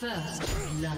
First blood.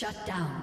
Shut down.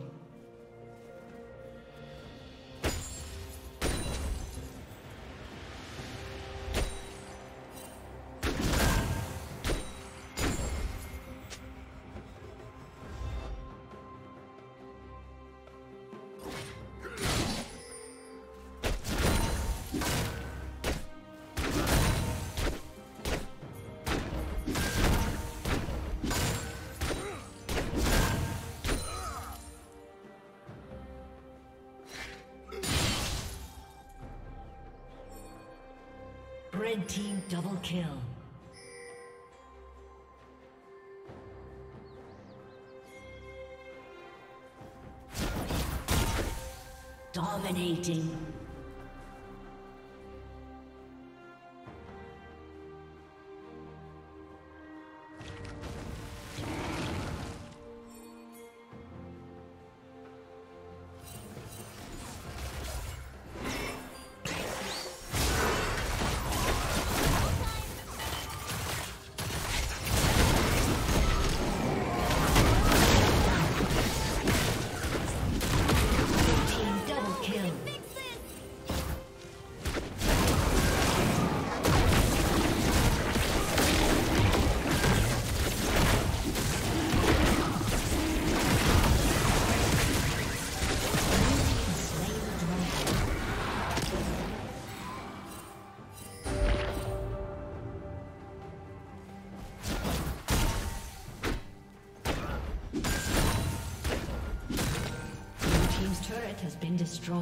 Red Team double kill. Dominating. Has been destroyed.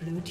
Blue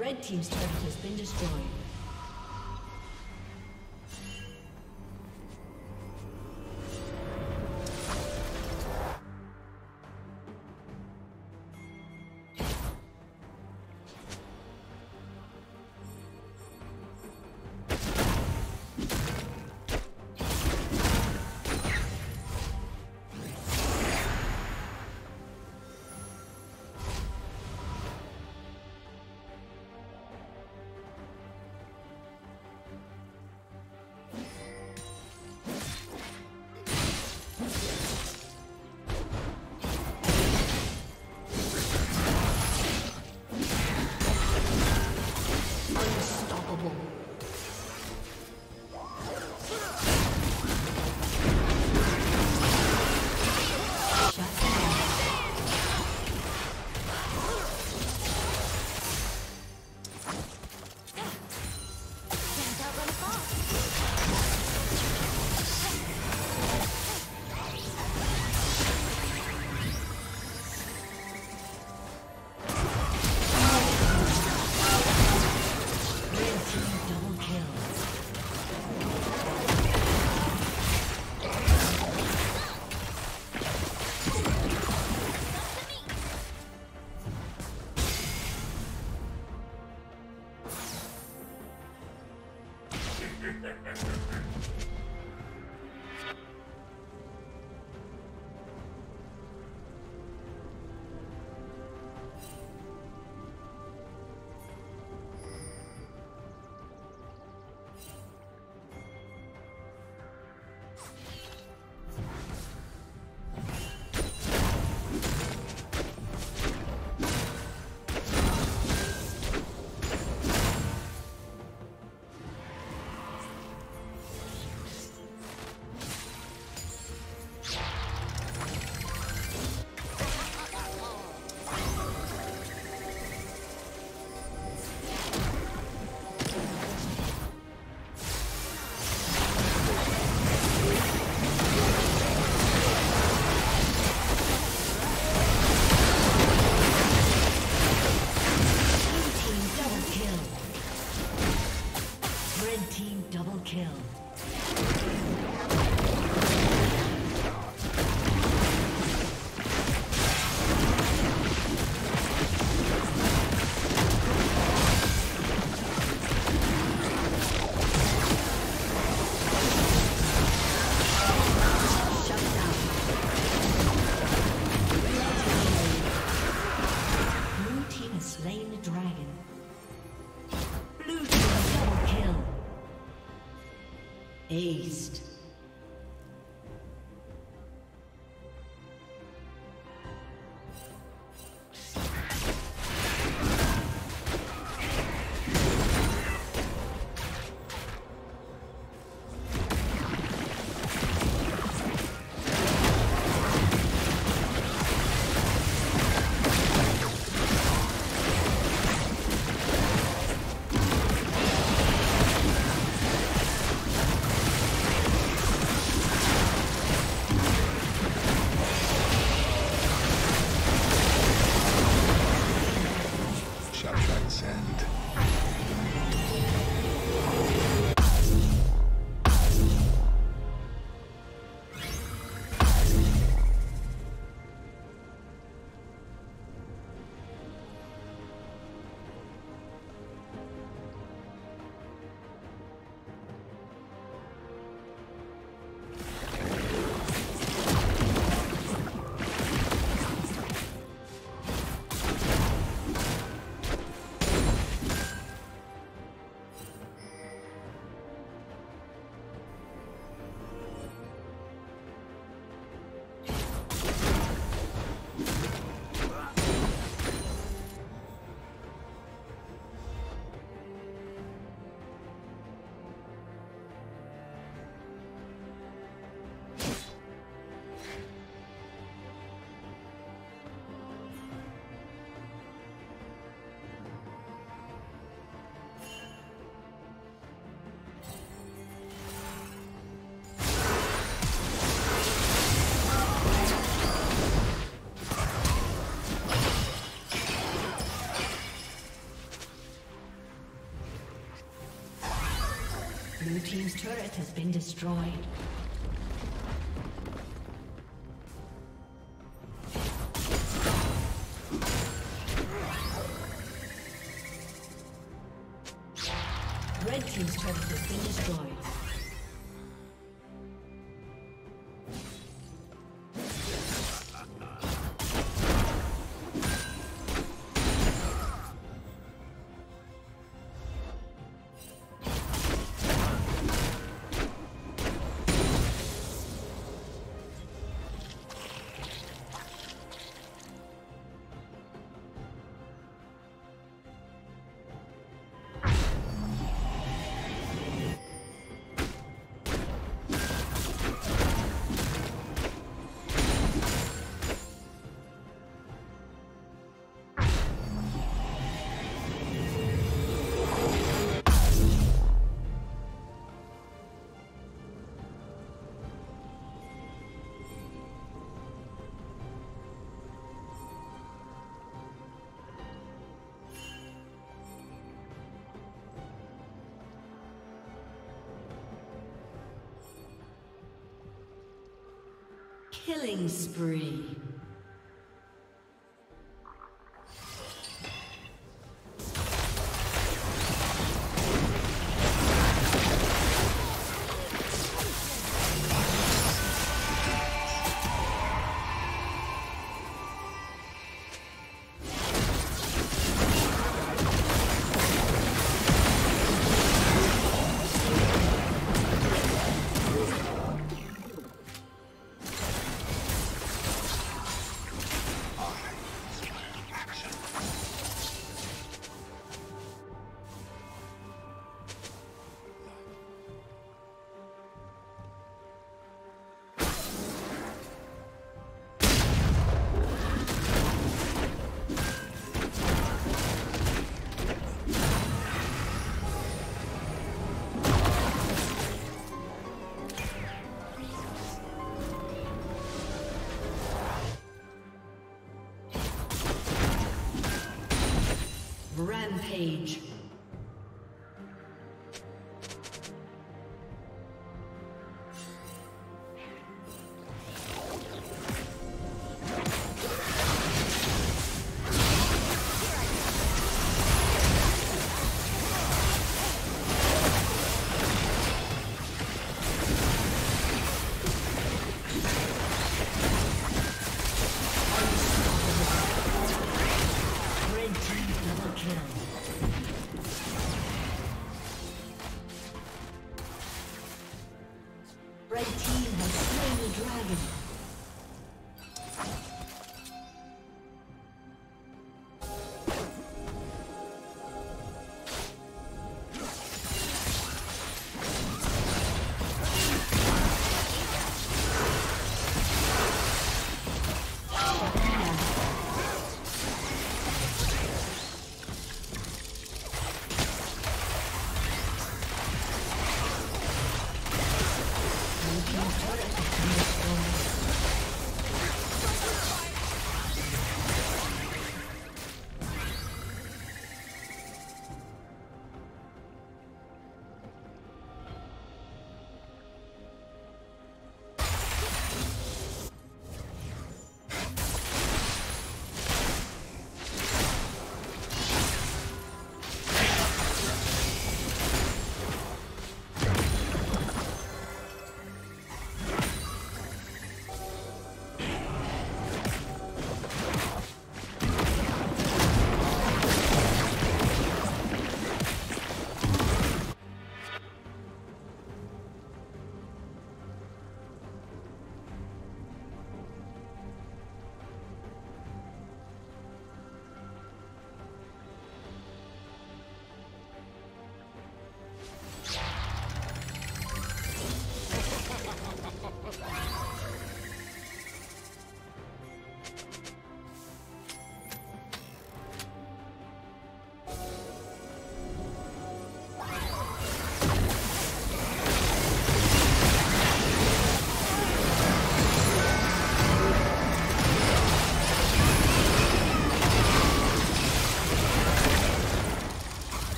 Red team's turret has been destroyed. Aced. Blue team's turret has been destroyed. Red team's turret has been destroyed. Killing spree. page.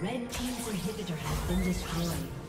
Red Team's inhibitor has been destroyed.